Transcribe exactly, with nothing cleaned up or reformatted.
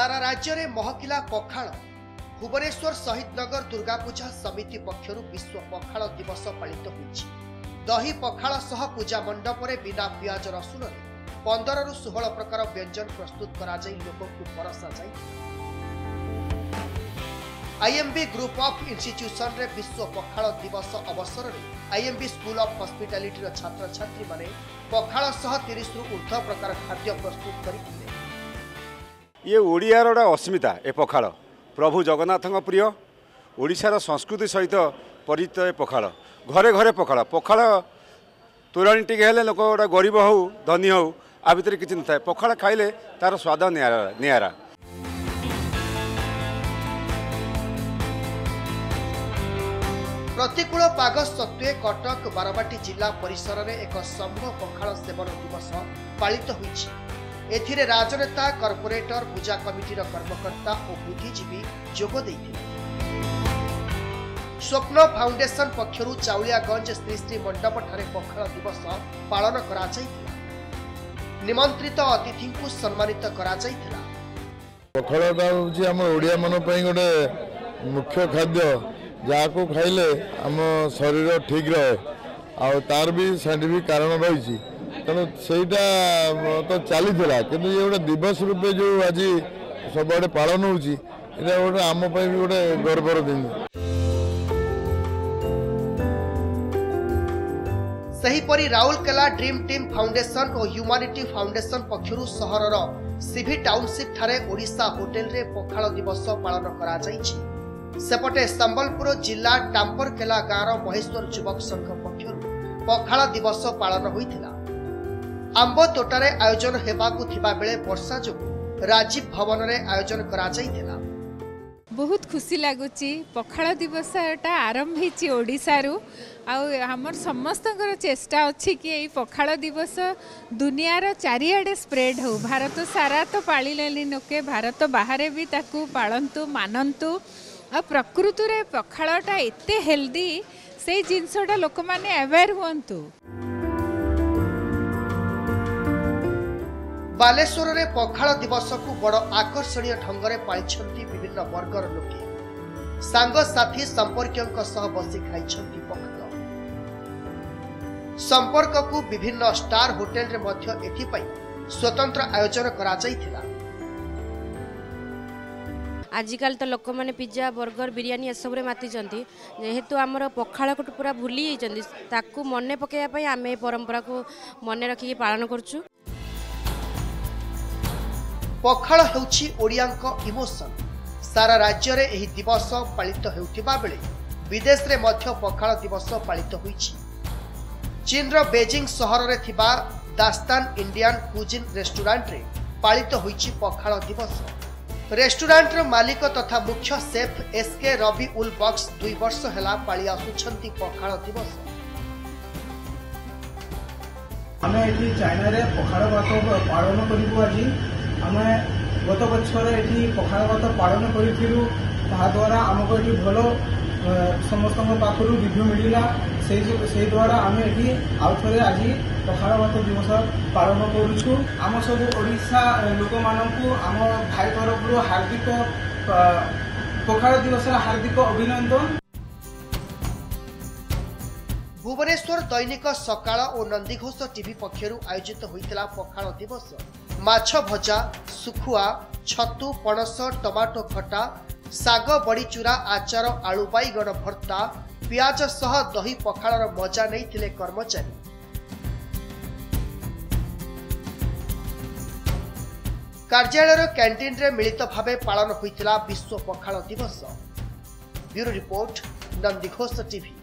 सारा राज्य में महकिला पखाड़ भुवनेश्वर शहीद नगर दुर्गा पूजा समिति पक्षर विश्व पखाड़ दिवस पालित हो दही पखाड़ सह पूजा मंडप में बिना पियाज रसुन पंदर रु सोलह प्रकार व्यंजन प्रस्तुत करा लोक परसा जाए। आईएमबी ग्रुप ऑफ इंस्टीट्यूशन रे विश्व पखाड़ दिवस अवसर में आईएमबी स्कूल ऑफ हॉस्पिटैलिटी छात्र छात्री माने पखाड़ सह तीस रु ऊर्ध्व प्रकार खाद्य प्रस्तुत करते। ये ओडिया गोटे अस्मिता ए पखाड़ प्रभु जगन्नाथ प्रिय ओडार संस्कृति सहित परिचित ए पखाड़ घरे घरे पखाड़ पखाड़ तोराणी टे लोक गोटे गरीब हो धनी हो आ भितर किसी न था पखाड़ खाइले तार स्वाद निरा निरा। प्रतिकूल पाग सत्वे कटक बारवाटी जिला परिसर में एक समूह पखाड़ सेवन दिवस पालित होइछि। एथिरे राजनेता कॉर्पोरेटर पूजा कमिटीर कर्मकर्ता और बुद्धिजीवी जोग देइथिले। स्वप्न फाउंडेशन पक्षरु चाउलियागंज श्री श्री मंडप ठारे पखाड़ दिवस पालन करा जाइथिला। निमंत्रित अतिथि को सम्मानित करा जाइथिला। पखाड़ा होउछि हम ओडिया मन पई गोटे मुख्य खाद्य जाको खाइले हम शरीर ठीक रहे आ तार भी साइंटिफिक कारण रहिछि तेणु सेटा तो चली कितु ये गोटे दिवस रूपे जो आज सब आड़े पालन होम पर गोटे गर्वर दिन। सेहीपरी राउरकेला ड्रीम टीम फाउंडेशन और ह्यूमानिटी फाउंडेशन पक्षरु सहरर सीवी टाउनशिप ठारे ओडिशा होटेल रे पखाड़ दिवस पालन करा जाइछि। सेपटे संबलपुर जिला टांपरकेला गाँव महेश्वर युवक संघ पक्षरु पखाड़ दिवस पालन होइथिला। आंब तोटारे आयोजन हेबाकु थिबा बेले वर्षा जो राजीव भवन रे आयोजन करा जाइथिला। बहुत खुशी लगुची पखाड़ दिवस एटा आरंभ हिची ओडिसा रु आ हमर समस्तकर चेष्टा अछि कि एई पखाड़ दिवस दुनिया रो चारियाडे स्प्रेड हो। भारत सारा तो पाळिलेली नोके भारत बाहर भी ताकू पाळंतु मानंतु आ प्रकृति रे पखाड़टा एते हेल्दी से जिनसोडा लोक माने अवेयर होंतु। बालेश्वर रे पखाड़ दिवस को बड़ आकर्षणीय ढंग से पाई विभिन्न वर्गर लोके सांगसाथी संपर्क सह बसी खाई पखाड़ संपर्क को विभिन्न स्टार होटेल रे मध्य एथिपाई स्वतंत्र आयोजन करा जाइथिला। आजिकल तो लोक मैंने पिज्जा बर्गर बिरियानी एसबू मातिजंती जेहेतु आमर पखाड़ को पूरा भूली जाइछंती मन पकैया आम परंपरा को मन रखिक पालन करछु। पखाड़ हेउछि ओडियांक इमोशन। सारा राज्य रे एही दिवस पालित हेउतिबा बेले विदेश रे मध्य पखाड़ दिवस पालित होइछि। चीन रो बेजिंग शहर रे थिबा दास्तान इंडियन कुजिन रेस्टोरेंट रे पालित होइछि पखाड़ दिवस। रेस्टोरेंट रो मालिक तथा मुख्य सेफ एसके रवि उल बक्स दुई वर्ष हेला पाली आसुछंती पखाड़ दिवस। आमे एठी चाइना रे पखाड़ बातो पालन करिबो। आजि आम गत बचर ये पखाड़ भात पालन करूँ ताद्वारा आमको ये भल समस्त पाखु रिव्यू मिलला से द्वारा आम ये आउे आज पखाड़ भात दिवस पालन करुँ। आम सब ओडिशा लोक मानू आम भाई तरफ हार्दिक पखाड़ दिवस हार्दिक अभिनंदन। भुवनेश्वर दैनिक सकाल और नंदीघोष टीवी पक्षर आयोजित होता पखाड़ दिवस माछ भजा सुखुआ छतु पणस टमाटो खटा साग बड़ीचूरा आचार आलु बैगण भर्ता पियाज सह दही पखाड़ मजा नहीं कर्मचारी। कार्यालय कैंटीन रे मिलित भावे पालन होता विश्व पखाड़ दिवस। Bureau report Nandighosh TV.